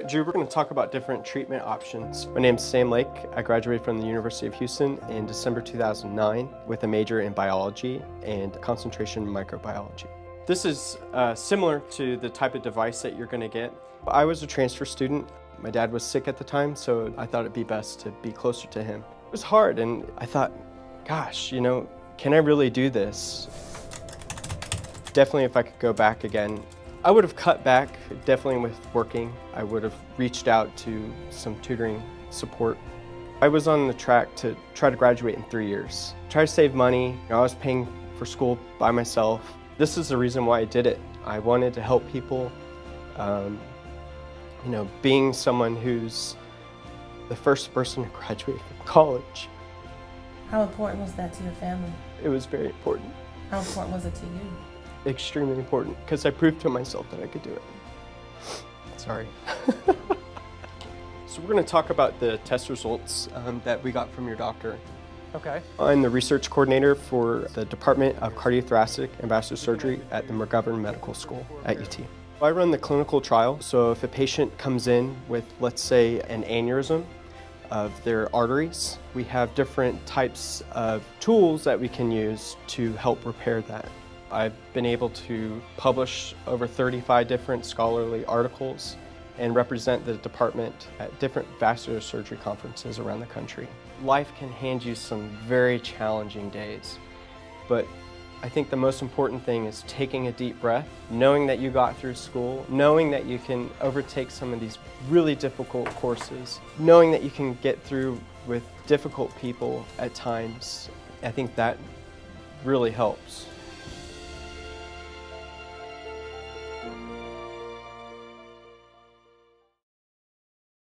right, Drew, we're going to talk about different treatment options. My name's Sam Leake. I graduated from the University of Houston in December 2009 with a major in biology and concentration in microbiology. This is similar to the type of device that you're going to get. I was a transfer student. My dad was sick at the time, so I thought it'd be best to be closer to him. It was hard, and I thought, gosh, you know, can I really do this? Definitely if I could go back again, I would have cut back, definitely with working. I would have reached out to some tutoring support. I was on the track to try to graduate in 3 years. Try to save money. You know, I was paying for school by myself. This is the reason why I did it. I wanted to help people. You know, being someone who's the first person to graduate from college. How important was that to your family? It was very important. How important was it to you? Extremely important, because I proved to myself that I could do it. Sorry. So we're going to talk about the test results that we got from your doctor. Okay. I'm the research coordinator for the Department of Cardiothoracic and Vascular Surgery at the McGovern Medical School at UT. I run the clinical trial, so if a patient comes in with, let's say, an aneurysm of their arteries, we have different types of tools that we can use to help repair that. I've been able to publish over 35 different scholarly articles and represent the department at different vascular surgery conferences around the country. Life can hand you some very challenging days, but I think the most important thing is taking a deep breath, knowing that you got through school, knowing that you can overtake some of these really difficult courses, knowing that you can get through with difficult people at times. I think that really helps.